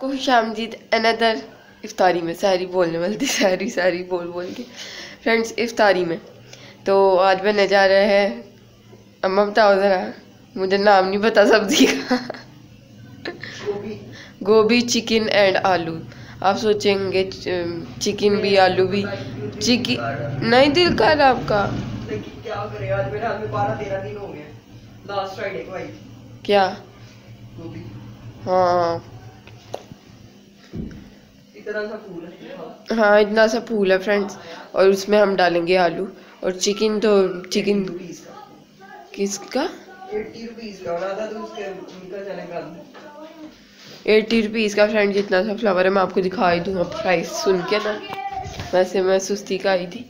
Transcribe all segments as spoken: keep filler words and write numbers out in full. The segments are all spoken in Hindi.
खुश आमदीद अनदर इफ्तारी में, सारी बोलने वाली सारी सारी बोल बोल के फ्रेंड्स इफ्तारी में। तो आज बनने जा रहा है, अम्मा बताओ ज़रा, मुझे नाम नहीं पता सब्जी का। गोभी, चिकन एंड आलू। आप सोचेंगे चिकन भी आलू भी, चिकन नहीं दिल कर आपका क्या करे। आज मेरे हाथ में बारह तेरह दिन हो गए, लास्ट फ्राइडे को आई क्या गोभी। हाँ हाँ इतना सा फूल है फ्रेंड्स, और उसमें हम डालेंगे आलू और चिकन। तो चिकन किसका एट्टी रुपीज़ का फ्रेंड्स जितना सा फ्लावर है। मैं आपको दिखा ही दूँगा प्राइस सुन के ना, वैसे मैं सुस्ती का आई थी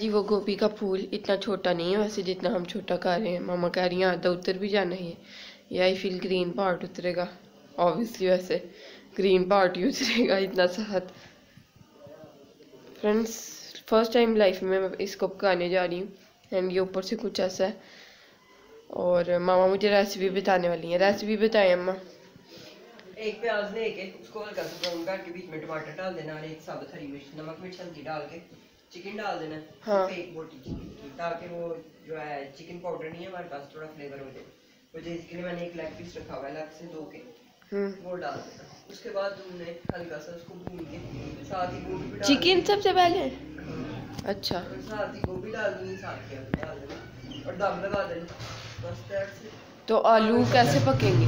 जी। वो गोभी का फूल इतना छोटा नहीं है वैसे जितना हम छोटा खा रहे हैं। मामा कह रही हैं आधा उतर भी जाना है, या आई फील ग्रीन पार्ट उतरेगा। ऑब्वियसली वैसे ग्रीन पार्ट यूज रहेगा इतना साथ। फ्रेंड्स फर्स्ट टाइम लाइफ में मैं इसको पकाने जा रही हूँ एंड ये ऊपर से कुछ ऐसा है। और मामा मुझे रेसिपी बताने वाली है। रेसिपी बताएं अम्मा। एक प्याज लेके उसको हल्का सा ब्राउन करके बीच में टमाटर डाल देना और एक साबुत हरी मिर्च, नमक, मिर्च हल्दी डाल के चिकन डाल देना। हाँ। एक बोटी चिकन ताकि वो जो है चिकन पाउडर नहीं है हमारे पास, थोड़ा फ्लेवर हो जाए। मुझे इसके लिए मैंने एक लेग पीस रखा हुआ है, लेग से दो के वो डाल देना। उसके बाद तुमने हल्का सा उसको भून के साथ ही गोभी भी डाल चिकन सबसे पहले। अच्छा साथ ही गोभी डाल दूंगी, साथ ही आलू डाल देना और दम लगा देना बस। That's it. तो आलू कैसे पकेंगे?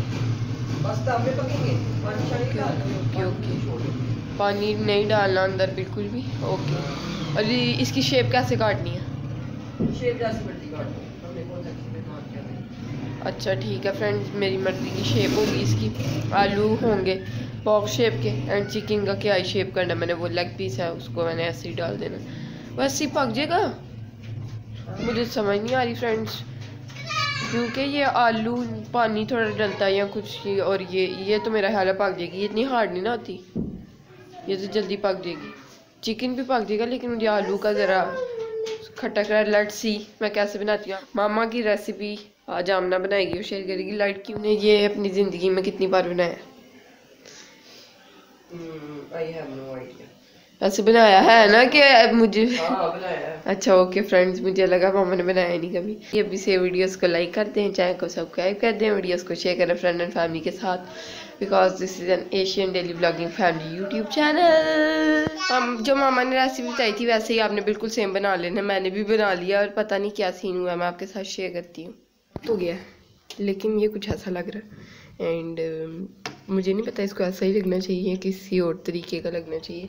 बस दम में पकेंगे, पानी शानी डाल दो। ओके ओके, पानी नहीं डालना अंदर बिल्कुल भी। ओके, और इसकी शेप कैसे काटनी है? शेप जैसी मर्जी काटो, हमने बहुत अच्छी में काट दिया। अच्छा ठीक है फ्रेंड्स, मेरी मर्जी की शेप होगी इसकी। आलू होंगे बॉक्स शेप के एंड चिकन का क्या शेप करना, मैंने वो लेग पीस है उसको मैंने ऐसे ही डाल देना, बस ही पक जाएगा। मुझे समझ नहीं आ रही फ्रेंड्स क्योंकि ये आलू पानी थोड़ा डलता है या कुछ, और ये ये तो मेरा ख्याल है पक जाएगी, ये इतनी हार्ड नहीं ना होती, ये तो जल्दी पक जाएगी। चिकन भी पक जाएगा लेकिन मुझे आलू का ज़रा खट्टा कर। लेट्स सी मैं कैसे बनाती हूँ। मामा की रेसिपी आज आमना बनाएगी और शेयर करेगी लाइट की उन्हें ये अपनी ज़िंदगी में कितनी बार बनाया। ऐसे hmm, no बनाया है ना कि मुझे आ, बनाया। अच्छा ओके फ्रेंड्स, मुझे लगा मामा ने बनाया नहीं कभी। ये अभी से वीडियोस को लाइक कर दें, चैनल को सब्सक्राइब कर दें, वीडियोस को शेयर करें फ्रेंड एंड फैमिली के साथ, because this is an Asian daily blogging family YouTube channel. जो मामा ने रेसिपी बताई थी वैसे ही आपने बिल्कुल सेम बना लेना, मैंने भी बना लिया और पता नहीं क्या सीन हुआ। मैं आपके साथ शेयर करती हूँ। तो गया लेकिन ये कुछ ऐसा लग रहा है एंड uh, मुझे नहीं पता इसको ऐसा ही लगना चाहिए किसी और तरीके का लगना चाहिए।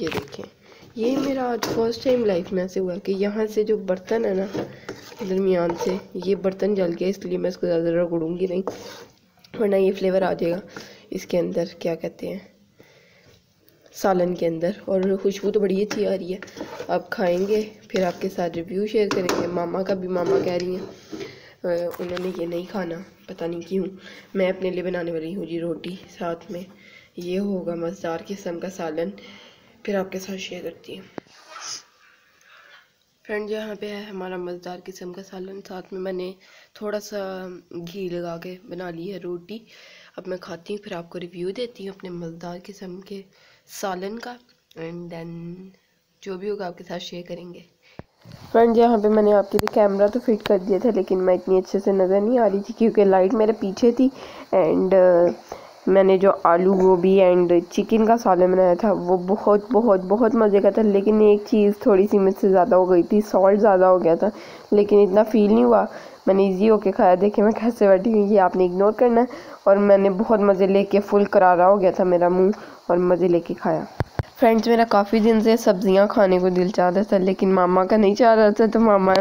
ये देखें, ये मेरा आज फर्स्ट टाइम लाइफ में ऐसे हुआ कि यहाँ से जो बर्तन है ना दरमियान से, ये बर्तन जल गया, इसलिए मैं इसको ज़्यादा रगड़ूंगी नहीं वरना ये फ्लेवर आ जाएगा इसके अंदर, क्या कहते हैं सालन के अंदर। और खुशबू तो बड़ी अच्छी आ रही है। आप खाएंगे फिर आपके साथ रिव्यू शेयर करेंगे। मामा का भी, मामा कह रही हैं उन्होंने ये नहीं खाना, पता नहीं क्यों। मैं अपने लिए बनाने वाली हूँ जी रोटी, साथ में ये होगा मज़ेदार किस्म का सालन, फिर आपके साथ शेयर करती हूँ। फ्रेंड यहाँ पे है हमारा मज़ेदार किस्म का सालन, साथ में मैंने थोड़ा सा घी लगा के बना ली है रोटी। अब मैं खाती हूँ फिर आपको रिव्यू देती हूँ अपने मज़ेदार किस्म के सालन का, एंड देन जो भी होगा आपके साथ शेयर करेंगे। फ्रेंड यहाँ पे मैंने आपके लिए कैमरा तो फिट कर दिया था लेकिन मैं इतनी अच्छे से नज़र नहीं आ रही थी क्योंकि लाइट मेरे पीछे थी। एंड मैंने जो आलू गोभी एंड चिकन का सालन बनाया था वो बहुत बहुत बहुत मज़े का था, लेकिन एक चीज़ थोड़ी सी मुझसे ज़्यादा हो गई थी, सॉल्ट ज़्यादा हो गया था, लेकिन इतना फील नहीं हुआ। मैंने इजी होके खाया, देखे मैं कैसे बैठी हूँ, ये आपने इग्नोर करना है। और मैंने बहुत मज़े लेके, फुल करारा हो गया था मेरा मुँह और मज़े लेके खाया। फ्रेंड्स मेरा काफ़ी दिन से सब्जियां खाने को दिल चाह रहा था लेकिन मामा का नहीं चाह रहा था, तो मामा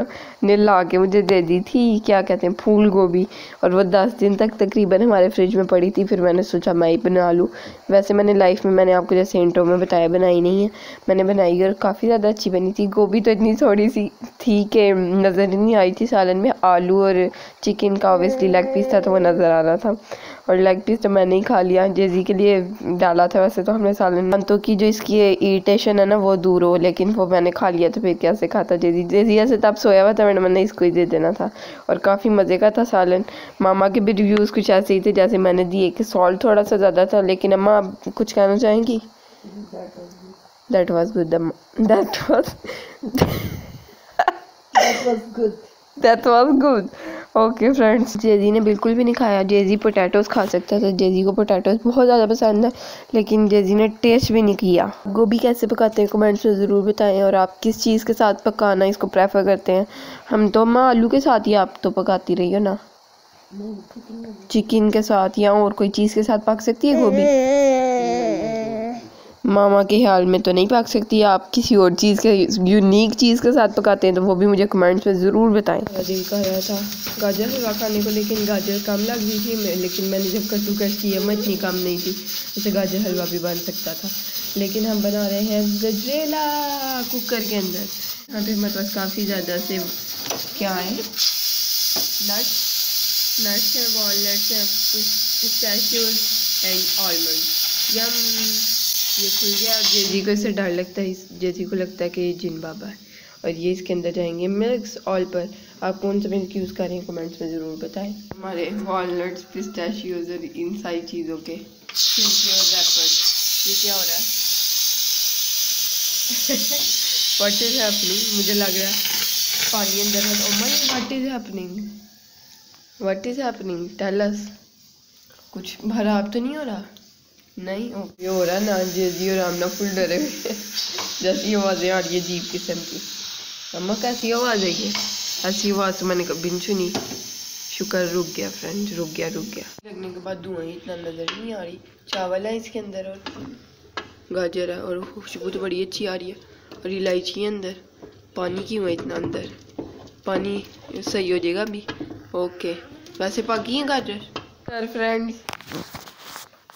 ने ला के मुझे दे दी थी क्या कहते हैं फूल गोभी, और वो दस दिन तक तकरीबन हमारे फ्रिज में पड़ी थी। फिर मैंने सोचा मैं ही बना लूँ। वैसे मैंने लाइफ में, मैंने आपको जैसे इंट्रो में बताया, बनाई नहीं है, मैंने बनाई और काफ़ी ज़्यादा अच्छी बनी थी। गोभी तो इतनी थोड़ी सी थी कि नज़र ही नहीं आई थी सालन में। आलू और चिकन का ऑब्वियसली लेग पीस था तो वो नज़र आ रहा था, और लेग पीस तो मैंने ही खा लिया, जेजी के लिए डाला था। वैसे तो हमने सालन, तो की जो इसकी की इरिटेशन है ना वो दूर हो, लेकिन वो मैंने खा लिया तो फिर कैसे खाता। जैसी जैसी से तब सोया हुआ था, मैंने मैंने इसको ही दे देना था और काफ़ी मज़े का था सालन। मामा के भी रिव्यूज़ कुछ ऐसे ही थे जैसे मैंने दिए कि सॉल्ट थोड़ा सा ज़्यादा था। लेकिन अम्मा आप कुछ कहना चाहेंगी? दैट वाज गुड अम्मा, that was that was good that was good okay friends. जेजी ने बिल्कुल भी नहीं खाया। जेजी पोटैटोस खा सकता था, जेजी को पोटैटोस बहुत ज़्यादा पसंद है, लेकिन जेजी ने टेस्ट भी नहीं किया। गोभी कैसे पकाते हैं कमेंट्स में ज़रूर बताएं, और आप किस चीज़ के साथ पकाना इसको प्रेफर करते हैं। हम तो माँ आलू के साथ ही आप तो पकाती रही हो ना, चिकन के साथ या और कोई चीज़ के साथ पक सकती है गोभी। मामा के ख्याल में तो नहीं पक सकती, आप किसी और चीज़ के यूनिक चीज़ के साथ पकाते हैं तो वो भी मुझे कमेंट्स में ज़रूर बताएं। दिल कह रहा था गाजर हलवा खाने को, लेकिन गाजर कम लग रही थी मैं, लेकिन मैंने जब कद्दूकस किया मछली कम नहीं थी, उसे गाजर हलवा भी बन सकता था। लेकिन हम बना रहे हैं गजरेला कुकर के अंदर। यहाँ पर हमारे पास काफ़ी ज़्यादा से क्या है, नट्स नट्स हैं, वॉलट्स हैं, पिस्ताशियोज एंड आलमंड। यम, ये खुल गया। जेजी को इससे डर लगता है, जेजी को लगता है कि ये जिन बाबा है। और ये इसके अंदर जाएंगे मिल्क्स ऑल पर। आप कौन सा मिल्क यूज़ कर रहे हैं कमेंट्स में ज़रूर बताएं। हमारे वॉलट्स, पिस्ताशियोज और इन सारी चीज़ों के रैपर्स। ये क्या हो रहा है? What is happening? मुझे लग रहा है पानी अंदर है। Oh my, what is happening? What is happening? Tell us. कुछ भराब तो नहीं हो रहा? नहीं ओके हो रहा ना। जेजी और आमना फुल डरे हुए जैसी आवाज़ें आ रही है जीप किस्म की। अम्मा कैसी आवाज़ है ये? ऐसी आवाज़ तो मैंने कभी नहीं सुनी। शुक्र रुक गया फ्रेंड, रुक गया रुक गया लगने के बाद धुआं ही इतना नज़र नहीं आ रही। चावल है इसके अंदर और गाजर है, और खुशबू तो बड़ी अच्छी आ रही है, और इलायची है अंदर। पानी क्यों है इतना अंदर? पानी सही हो जाएगा अभी। ओके वैसे पकी है गाजर सर फ्रेंड्स।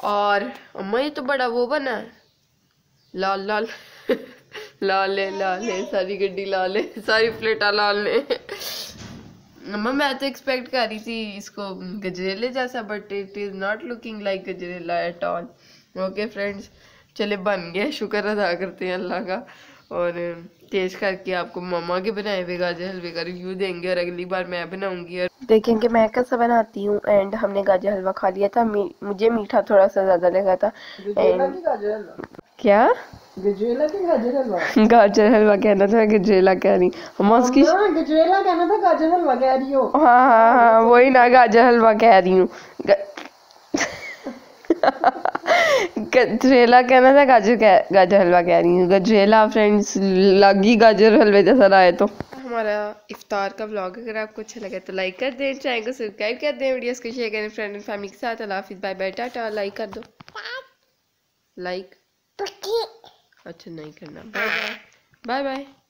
और अम्मा ये तो बड़ा वो बना है, लाल लाल लाल लाल सारी गड्डी लाल, सारी प्लेटा लाल ने। अम्मा मैं तो एक्सपेक्ट कर रही थी इसको गजरेले जैसा, but it is not looking like gajrela at all. Okay friends चले बन गया, शुक्र अदा करते हैं अल्लाह का। और टेस्ट करके आपको मामा के बनाए हुए गाजर हलवे का रिव्यू देंगे, और अगली बार मैं बनाऊंगी और देखेंगे मैं कैसा बनाती हूँ। एंड हमने गाजर हलवा खा लिया था, मी, मुझे मीठा थोड़ा सा ज़्यादा लगा था। एंड क्या गजरेला के गाजर हलवा, गाजर हलवा कहना था, गजरेला कह रही हूँ, गजरेला कहना था, गाजर हलवा कह रही हो। हाँ हाँ हाँ वही ना, गाजर हलवा कह रही हूँ, गजरेला कहना था, गाजर गाजर हलवा कह रही हूँ, गजरेला। फ्रेंड्स लगी गाजर हलवे जैसा रहा है। तो हमारा इफ्तार का व्लॉग अगर आपको अच्छा लगा तो लाइक कर दें, चैनल को सब्सक्राइब कर दें, वीडियोस को शेयर करें फ्रेंड एंड फैमिली के साथ। अल्लाह हाफिज़, बाय बाय टाटा। लाइक कर दो, लाइक अच्छा नहीं करना, बाय बाय बाय बाय।